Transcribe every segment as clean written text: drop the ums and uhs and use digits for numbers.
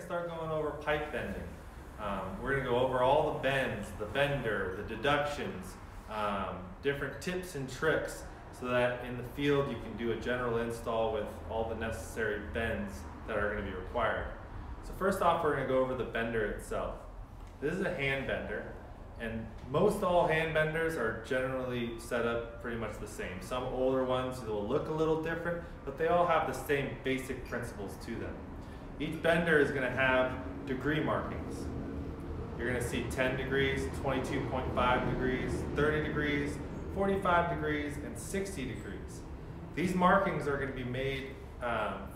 to start going over pipe bending. We're going to go over all the bends, the bender, the deductions, different tips and tricks so that in the field you can do a general install with all the necessary bends that are going to be required. So first off, we're going to go over the bender itself. This is a hand bender, and most all hand benders are generally set up pretty much the same. Some older ones will look a little different, but they all have the same basic principles to them. Each bender is going to have degree markings. You're going to see 10 degrees, 22.5 degrees, 30 degrees, 45 degrees, and 60 degrees. These markings are going to be made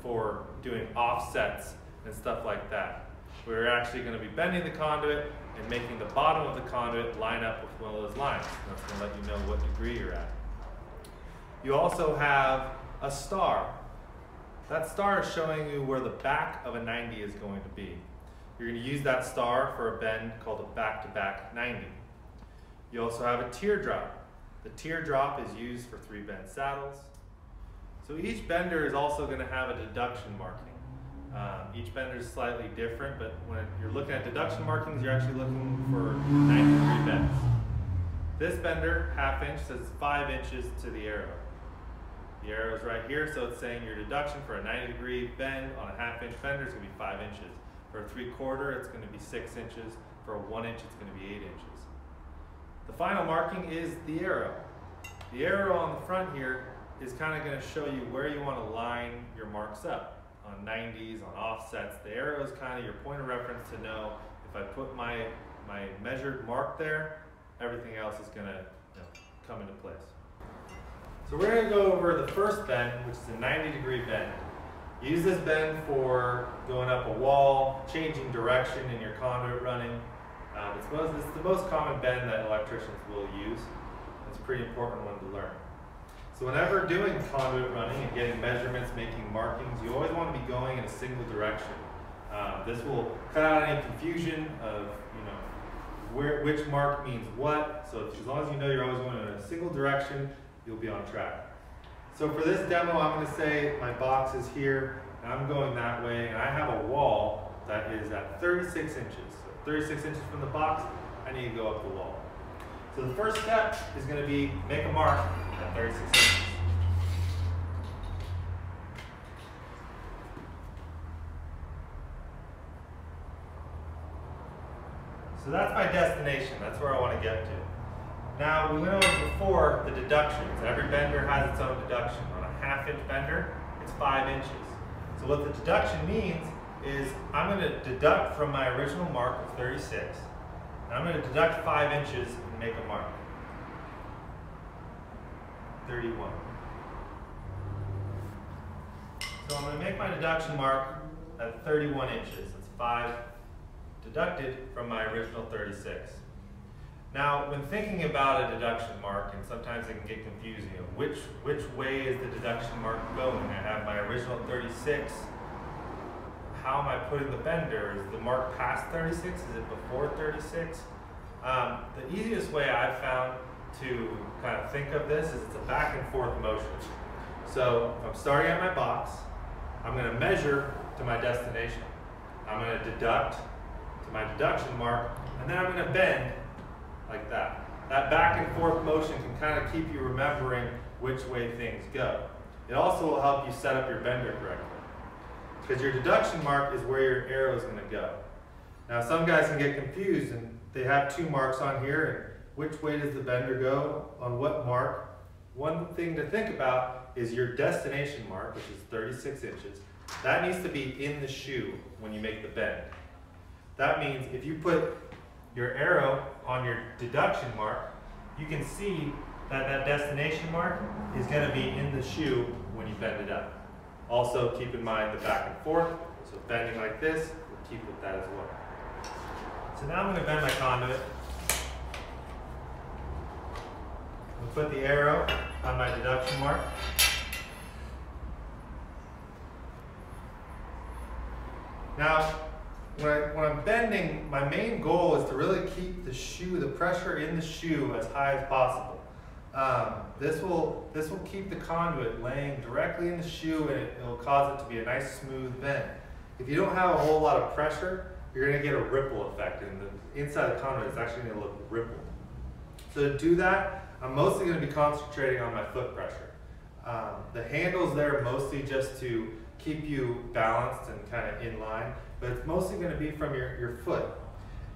for doing offsets and stuff like that. We're actually going to be bending the conduit and making the bottom of the conduit line up with one of those lines. That's going to let you know what degree you're at. You also have a star. That star is showing you where the back of a 90 is going to be. You're going to use that star for a bend called a back-to-back 90. You also have a teardrop. The teardrop is used for three-bend saddles. So each bender is also going to have a deduction marking. Each bender is slightly different, but when you're looking at deduction markings, you're actually looking for 93 bends. This bender, half inch, says 5 inches to the arrow. The arrow is right here, so it's saying your deduction for a 90-degree bend on a half-inch bender is going to be 5 inches. For a three-quarter, it's going to be 6 inches. For a 1 inch, it's going to be 8 inches. The final marking is the arrow. The arrow on the front here is kind of going to show you where you want to line your marks up. On 90s, on offsets. The arrow is kind of your point of reference to know if I put my measured mark there, everything else is going to come into place. So we're going to go over the first bend, which is a 90-degree bend. Use this bend for going up a wall, changing direction in your conduit running. It's the most common bend that electricians will use. It's a pretty important one to learn. So whenever doing conduit running and getting measurements, making markings, you always want to be going in a single direction. This will cut out any confusion of which mark means what. So as long as you know you're always going in a single direction, you'll be on track. So for this demo, I'm going to say my box is here, and I'm going that way, and I have a wall that is at 36 inches. So 36 inches from the box, I need to go up the wall. So the first step is going to be make a mark at 36 inches. So that's my destination. That's where I want to get to. Now, we went over before the deductions. Every bender has its own deduction. On a half-inch bender, it's 5 inches. So what the deduction means is I'm going to deduct from my original mark of 36. I'm going to deduct 5 inches and make a mark. 31. So I'm going to make my deduction mark at 31 inches. That's 5 deducted from my original 36. Now, when thinking about a deduction mark, and sometimes it can get confusing, which way is the deduction mark going? I have my original 36. How am I putting the bender? Is the mark past 36? Is it before 36? The easiest way I've found to kind of think of this is it's a back and forth motion. So I'm starting at my box. I'm going to measure to my destination. I'm going to deduct to my deduction mark, and then I'm going to bend like that. That back and forth motion can kind of keep you remembering which way things go. It also will help you set up your bender correctly, because your deduction mark is where your arrow is going to go. Now, some guys can get confused and they have two marks on here, and which way does the bender go on what mark? One thing to think about is your destination mark, which is 36 inches. That needs to be in the shoe when you make the bend. That means if you put your arrow on your deduction mark, you can see that that destination mark is going to be in the shoe when you bend it up. Also, keep in mind the back and forth, so bending like this, we'll keep with that as well. So now I'm going to bend my conduit. I'll put the arrow on my deduction mark. Now, when I'm bending, my main goal is to really keep the pressure in the shoe as high as possible. This will keep the conduit laying directly in the shoe, and it will cause it to be a nice smooth bend. If you don't have a whole lot of pressure, you're going to get a ripple effect, and the inside of the condylus is actually going to look rippled. So to do that, I'm mostly going to be concentrating on my foot pressure. The handle's there mostly just to keep you balanced and kind of in line, but it's mostly going to be from your foot.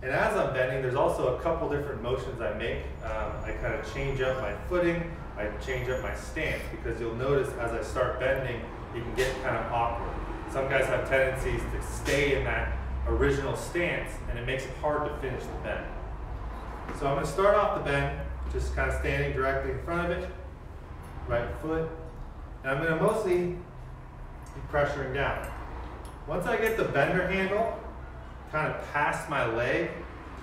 And as I'm bending, there's also a couple different motions I make. I kind of change up my footing, I change up my stance, because you'll notice as I start bending, you can get kind of awkward. Some guys have tendencies to stay in that original stance, and it makes it hard to finish the bend. So I'm going to start off the bend, just kind of standing directly in front of it, right foot, and I'm going to mostly be pressuring down. Once I get the bender handle kind of past my leg,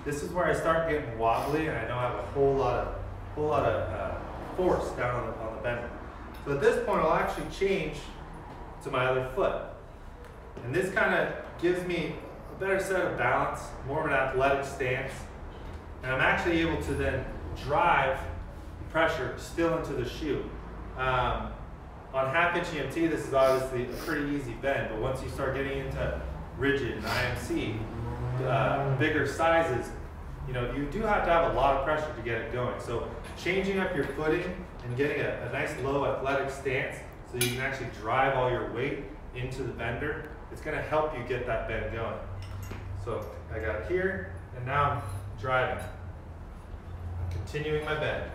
this is where I start getting wobbly, and I don't have a whole lot of force down on the bender. So at this point, I'll actually change to my other foot, and this kind of gives me a better set of balance, more of an athletic stance, and I'm actually able to then drive pressure still into the shoe. On half inch EMT, this is obviously a pretty easy bend, but once you start getting into rigid and IMC, bigger sizes, you know, you do have to have a lot of pressure to get it going. So changing up your footing and getting a nice low athletic stance so you can actually drive all your weight into the bender, it's going to help you get that bend going. So I got here, and now I'm driving. I'm continuing my bend.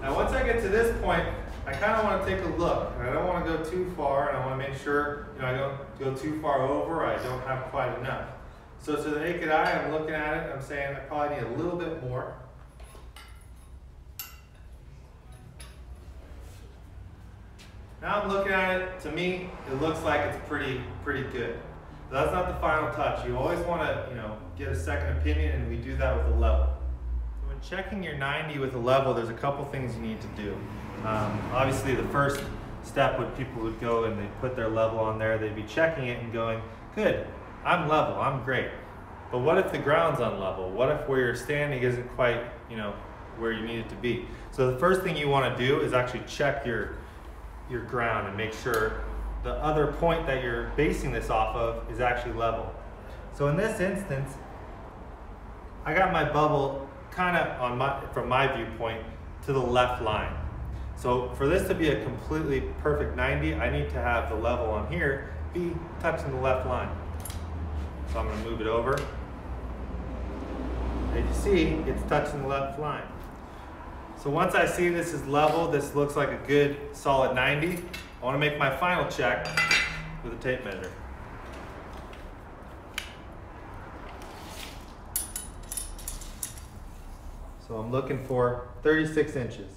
Now once I get to this point, I kind of want to take a look, and I don't want to go too far, and I want to make sure, you know, I don't go too far over, I don't have quite enough. So to the naked eye, I'm looking at it, I'm saying I probably need a little bit more. Now I'm looking at it, to me, it looks like it's pretty good. But that's not the final touch. You always want to, you know, get a second opinion, and we do that with a level. When checking your 90 with a level, there's a couple things you need to do. Obviously, the first step would people would go and they put their level on there. They'd be checking it and going, good, I'm level, I'm great. But what if the ground's unlevel? What if where you're standing isn't quite, you know, where you need it to be? So the first thing you want to do is actually check your ground and make sure the other point that you're basing this off of is actually level. So in this instance, I got my bubble kind of on from my viewpoint to the left line. So for this to be a completely perfect 90, I need to have the level on here be touching the left line. So I'm going to move it over. As you see, it's touching the left line. So once I see this is level, this looks like a good solid 90, I want to make my final check with a tape measure. So I'm looking for 36 inches.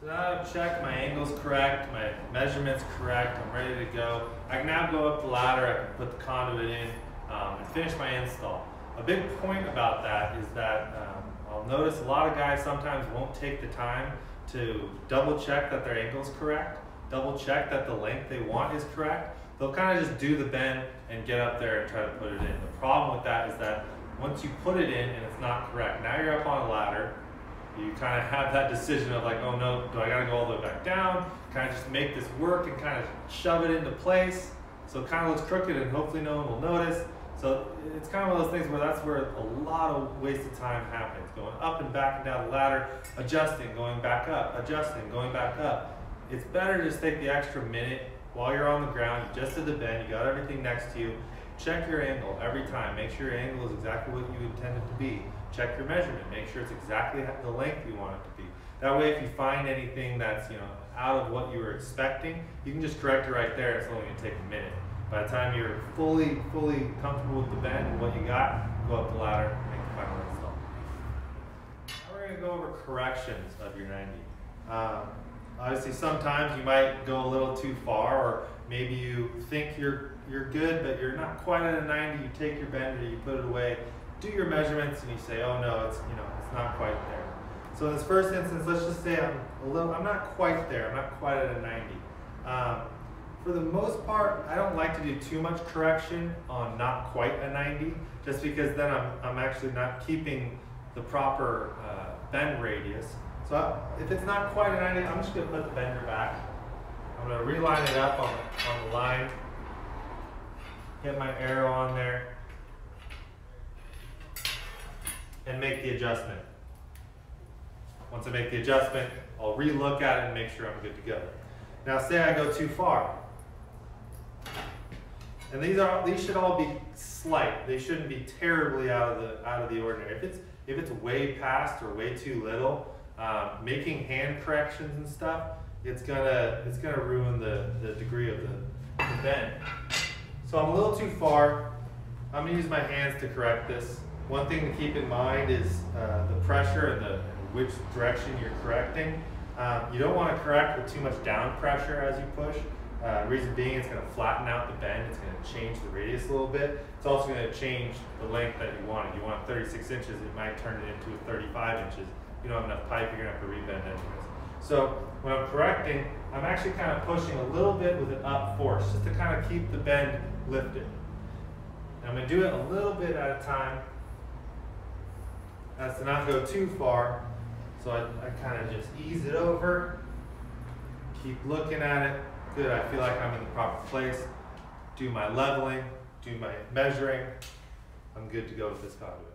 So now I've checked, my angle's correct, my measurement's correct, I'm ready to go. I can now go up the ladder, I can put the conduit in and finish my install. A big point about that is that I'll notice a lot of guys sometimes won't take the time to double check that their angle's correct, double check that the length they want is correct. They'll kind of just do the bend and get up there and try to put it in. The problem with that is that once you put it in and it's not correct, now you're up on a ladder, you kind of have that decision of like, oh no, do I gotta go all the way back down? Kind of just make this work and kind of shove it into place. So it kind of looks crooked and hopefully no one will notice. So it's kind of one of those things where that's where a lot of wasted time happens. Going up and back and down the ladder, adjusting, going back up, adjusting, going back up. It's better to just take the extra minute while you're on the ground, you just did the bend, you got everything next to you. Check your angle every time. Make sure your angle is exactly what you intend it to be. Check your measurement. Make sure it's exactly the length you want it to be. That way if you find anything that's, you know, out of what you were expecting, you can just correct it right there. It's only going to take a minute. By the time you're fully comfortable with the bend and what you got, go up the ladder and make the final install. Now we're going to go over corrections of your 90. Obviously sometimes you might go a little too far, or maybe you think you're good but you're not quite at a 90, you take your bender, you put it away, do your measurements and you say, oh no, it's, you know, it's not quite there. So in this first instance, let's just say I'm not quite there, I'm not quite at a 90. For the most part, I don't like to do too much correction on not quite a 90, just because then I'm actually not keeping the proper bend radius. So if it's not quite a 90, I'm just going to put the bender back. I'm going to reline it up on the line. get my arrow on there, and make the adjustment. Once I make the adjustment, I'll re-look at it and make sure I'm good to go. Now say I go too far. And these should all be slight. They shouldn't be terribly out of the ordinary. If it's way past or way too little, making hand corrections and stuff, it's gonna ruin the degree of the bend. So I'm a little too far. I'm gonna use my hands to correct this. One thing to keep in mind is the pressure and which direction you're correcting. You don't want to correct with too much down pressure as you push. Reason being, it's going to flatten out the bend. It's going to change the radius a little bit. It's also going to change the length that you want. If you want 36 inches, it might turn it into 35 inches. If you don't have enough pipe, you're going to have to rebend anyways. So when I'm correcting, I'm actually kind of pushing a little bit with an up force, just to kind of keep the bend lifted. And I'm going to do it a little bit at a time. That's to not go too far. So I kind of just ease it over, keep looking at it. Good, I feel like I'm in the proper place. Do my leveling, do my measuring. I'm good to go with this conduit.